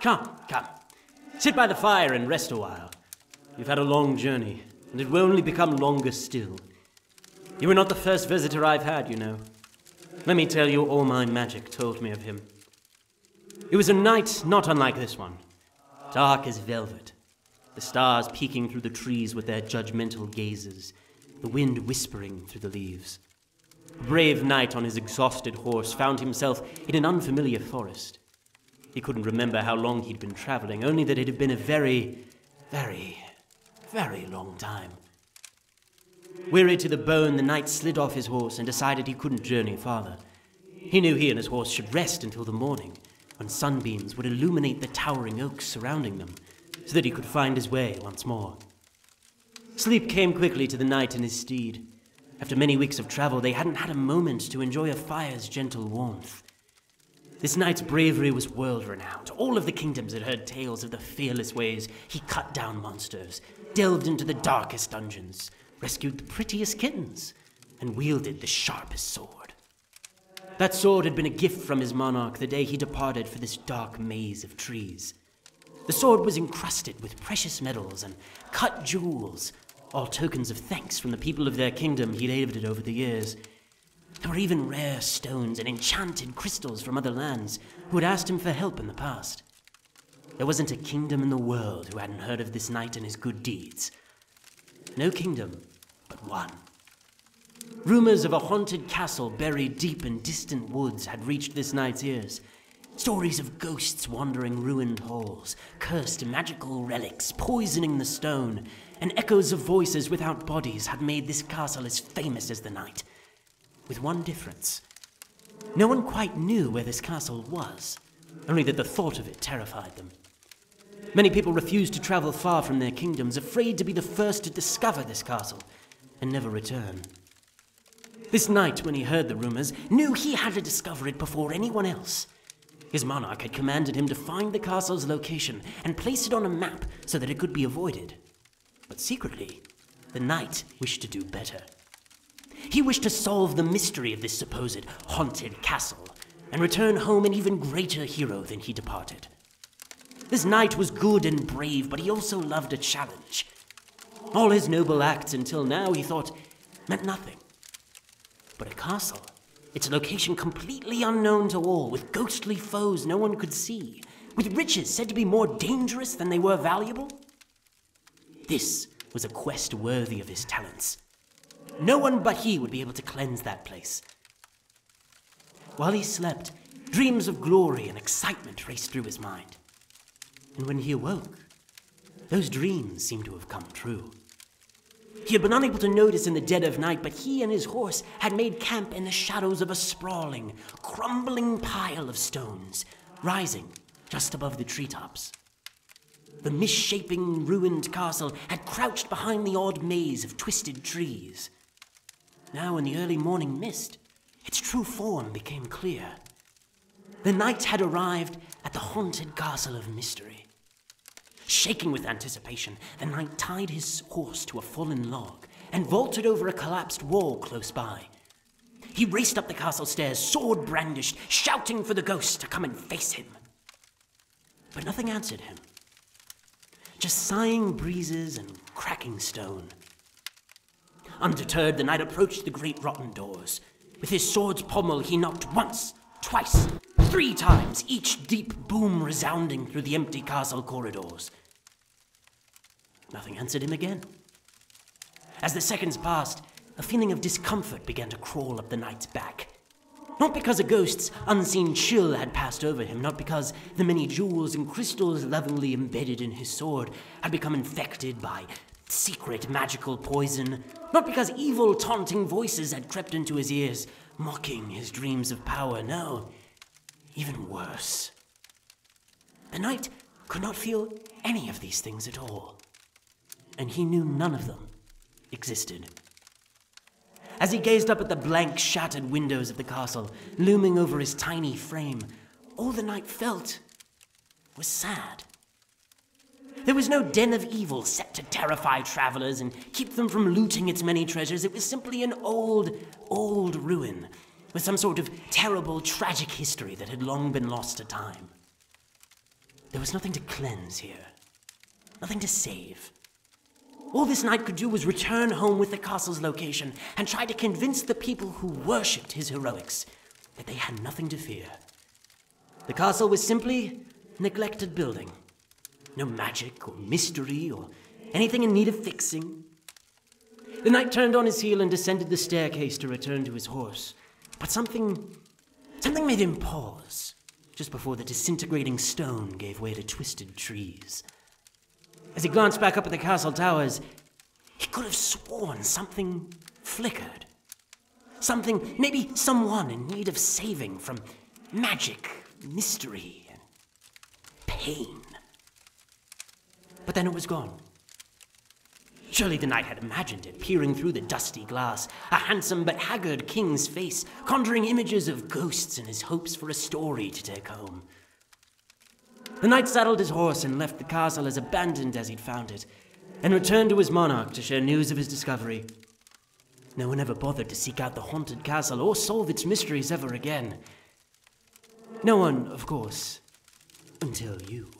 Come. Sit by the fire and rest a while. You've had a long journey, and it will only become longer still. You were not the first visitor I've had, you know. Let me tell you, all my magic told me of him. It was a night not unlike this one, dark as velvet, the stars peeking through the trees with their judgmental gazes, the wind whispering through the leaves. A brave knight on his exhausted horse found himself in an unfamiliar forest. He couldn't remember how long he'd been traveling, only that it had been a very, very, very long time. Weary to the bone, the knight slid off his horse and decided he couldn't journey farther. He knew he and his horse should rest until the morning, when sunbeams would illuminate the towering oaks surrounding them, so that he could find his way once more. Sleep came quickly to the knight and his steed. After many weeks of travel, they hadn't had a moment to enjoy a fire's gentle warmth. This knight's bravery was world-renowned. All of the kingdoms had heard tales of the fearless ways he cut down monsters, delved into the darkest dungeons, rescued the prettiest kittens, and wielded the sharpest sword. That sword had been a gift from his monarch the day he departed for this dark maze of trees. The sword was encrusted with precious metals and cut jewels, all tokens of thanks from the people of their kingdom he'd aided over the years. There were even rare stones and enchanted crystals from other lands who had asked him for help in the past. There wasn't a kingdom in the world who hadn't heard of this knight and his good deeds. No kingdom, but one. Rumors of a haunted castle buried deep in distant woods had reached this knight's ears. Stories of ghosts wandering ruined halls, cursed magical relics poisoning the stone, and echoes of voices without bodies had made this castle as famous as the night. With one difference. No one quite knew where this castle was, only that the thought of it terrified them. Many people refused to travel far from their kingdoms, afraid to be the first to discover this castle and never return. This knight, when he heard the rumors, knew he had to discover it before anyone else. His monarch had commanded him to find the castle's location and place it on a map so that it could be avoided. But secretly, the knight wished to do better. He wished to solve the mystery of this supposed haunted castle and return home an even greater hero than he departed. This knight was good and brave, but he also loved a challenge. All his noble acts until now, he thought, meant nothing. But a castle, its location completely unknown to all, with ghostly foes no one could see, with riches said to be more dangerous than they were valuable? This was a quest worthy of his talents. No one but he would be able to cleanse that place. While he slept, dreams of glory and excitement raced through his mind. And when he awoke, those dreams seemed to have come true. He had been unable to notice in the dead of night, but he and his horse had made camp in the shadows of a sprawling, crumbling pile of stones, rising just above the treetops. The misshapen, ruined castle had crouched behind the odd maze of twisted trees. Now, in the early morning mist, its true form became clear. The knight had arrived at the haunted castle of mystery. Shaking with anticipation, the knight tied his horse to a fallen log and vaulted over a collapsed wall close by. He raced up the castle stairs, sword brandished, shouting for the ghost to come and face him. But nothing answered him. Just sighing breezes and cracking stone. Undeterred, the knight approached the great rotten doors. With his sword's pommel, he knocked once, twice, 3 times, each deep boom resounding through the empty castle corridors. Nothing answered him again. As the seconds passed, a feeling of discomfort began to crawl up the knight's back. Not because a ghost's unseen chill had passed over him, not because the many jewels and crystals lovingly embedded in his sword had become infected by secret magical poison, not because evil, taunting voices had crept into his ears, mocking his dreams of power. No, even worse. The knight could not feel any of these things at all, and he knew none of them existed. As he gazed up at the blank, shattered windows of the castle, looming over his tiny frame, all the knight felt was sad. There was no den of evil set to terrify travelers and keep them from looting its many treasures. It was simply an old, old ruin, with some sort of terrible, tragic history that had long been lost to time. There was nothing to cleanse here. Nothing to save. All this knight could do was return home with the castle's location and try to convince the people who worshipped his heroics that they had nothing to fear. The castle was simply a neglected building. No magic or mystery or anything in need of fixing. The knight turned on his heel and descended the staircase to return to his horse. But something made him pause just before the disintegrating stone gave way to twisted trees. As he glanced back up at the castle towers, he could have sworn something flickered. Something, maybe someone in need of saving from magic, mystery, and pain. But then it was gone. Surely the knight had imagined it, peering through the dusty glass, a handsome but haggard king's face, conjuring images of ghosts and his hopes for a story to take home. The knight saddled his horse and left the castle as abandoned as he'd found it, and returned to his monarch to share news of his discovery. No one ever bothered to seek out the haunted castle or solve its mysteries ever again. No one, of course, until you.